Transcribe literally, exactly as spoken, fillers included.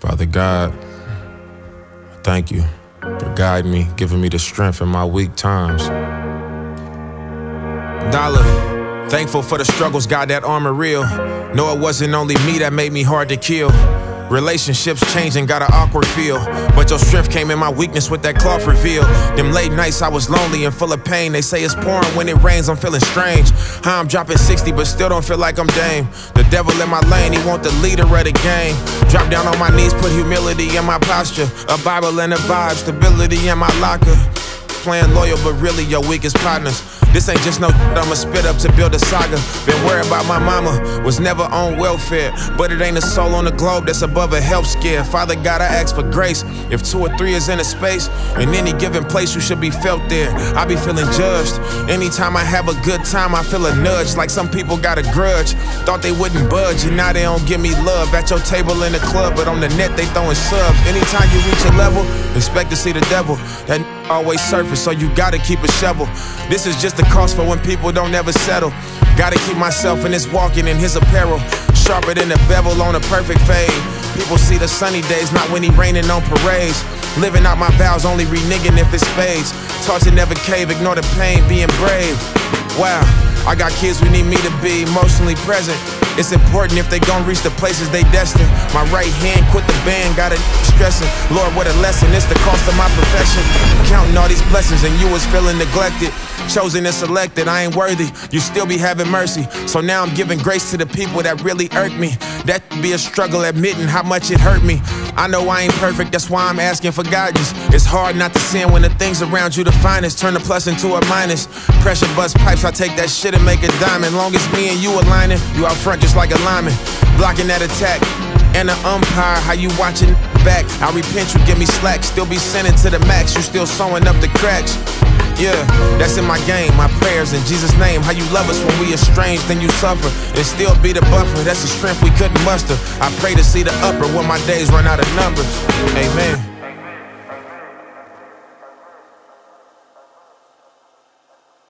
Father God, I thank you for guiding me, giving me the strength in my weak times. Dollar, thankful for the struggles, God, that armor real. No, it wasn't only me that made me hard to kill. Relationships changing, got an awkward feel. But your strength came in my weakness with that cloth reveal. Them late nights I was lonely and full of pain. They say it's pouring when it rains, I'm feeling strange. How I'm dropping sixty but still don't feel like I'm Dame. The devil in my lane, he want the leader of the game. Drop down on my knees, put humility in my posture. A Bible and a vibe, stability in my locker. Playing loyal but really your weakest partners. This ain't just no I'ma spit up to build a saga. Been worried about my mama, was never on welfare. But it ain't a soul on the globe that's above a health scare. Father God, I ask for grace. If two or three is in a space, in any given place you should be felt there. I be feeling judged. Anytime I have a good time, I feel a nudge. Like some people got a grudge. Thought they wouldn't budge, and now they don't give me love. At your table in the club, but on the net they throwing subs. Anytime you reach a level, expect to see the devil. That always surface, so you gotta keep a shovel. This is just the cost for when people don't ever settle. Gotta keep myself in this walking in his apparel. Sharper than a bevel on a perfect fade. People see the sunny days, not when he raining on parades. Living out my vows, only reneging if it's spades. Taught to never cave, ignore the pain, being brave. Wow, I got kids who need me to be emotionally present. It's important if they gon' reach the places they destined. My right hand quit the band, got it stressing. Lord, what a lesson, it's the cost of my profession. Counting all these blessings and you was feeling neglected. Chosen and selected, I ain't worthy, you still be having mercy. So now I'm giving grace to the people that really irk me. That be a struggle admitting how much it hurt me. I know I ain't perfect, that's why I'm asking for guidance. It's hard not to sin when the things around you the finest. Turn a plus into a minus. Pressure bust pipes, I take that shit and make a diamond. Long as me and you aligning, you out front just like a lineman, blocking that attack, and an umpire, how you watching back? I repent, you give me slack, still be sending to the max, you still sewing up the cracks. Yeah, that's in my game, my prayers in Jesus' name. How you love us when we estranged and you suffer, and still be the buffer, that's the strength we couldn't muster. I pray to see the upper when my days run out of numbers, amen.